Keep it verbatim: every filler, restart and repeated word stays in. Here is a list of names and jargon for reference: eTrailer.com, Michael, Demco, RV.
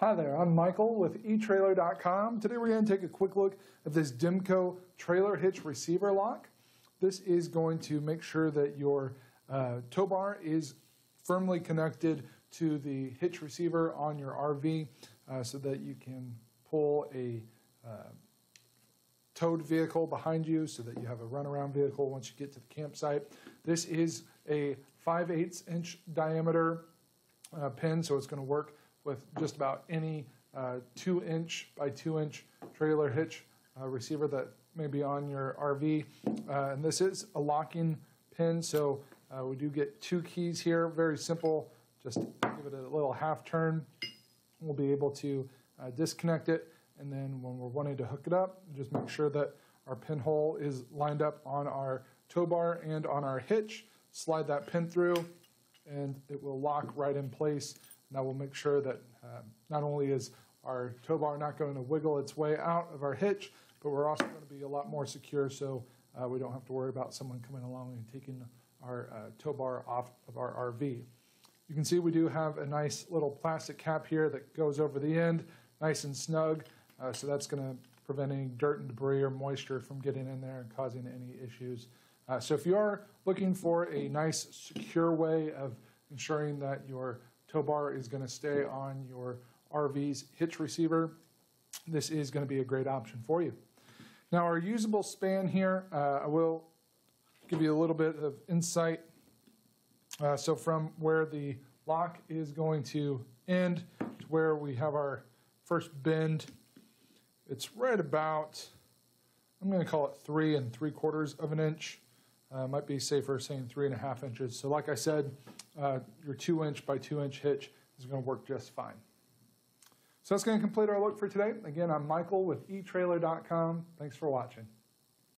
Hi there, I'm Michael with e Trailer dot com. Today we're going to take a quick look at this Demco trailer hitch receiver lock. This is going to make sure that your uh, tow bar is firmly connected to the hitch receiver on your R V uh, so that you can pull a uh, towed vehicle behind you so that you have a runaround vehicle once you get to the campsite. This is a five eighths inch diameter uh, pin, so it's going to work with just about any uh, two inch by two inch trailer hitch uh, receiver that may be on your R V. Uh, and this is a locking pin, so uh, we do get two keys here, very simple. Just give it a little half turn. We'll be able to uh, disconnect it. And then when we're wanting to hook it up, just make sure that our pinhole is lined up on our tow bar and on our hitch. Slide that pin through and it will lock right in place. Now we'll make sure that uh, not only is our tow bar not going to wiggle its way out of our hitch, but we're also going to be a lot more secure, so uh, we don't have to worry about someone coming along and taking our uh, tow bar off of our R V. You can see we do have a nice little plastic cap here that goes over the end, nice and snug, uh, so that's going to prevent any dirt and debris or moisture from getting in there and causing any issues. Uh, so if you are looking for a nice, secure way of ensuring that your tow bar is going to stay on your R V's hitch receiver, this is going to be a great option for you. Now our usable span here, uh, I will give you a little bit of insight. Uh, so from where the lock is going to end to where we have our first bend, it's right about, I'm going to call it three and three quarters of an inch. Uh, might be safer saying three and a half inches. So like I said, uh, your two inch by two inch hitch is going to work just fine. So that's going to complete our look for today. Again, I'm Michael with e Trailer dot com. Thanks for watching.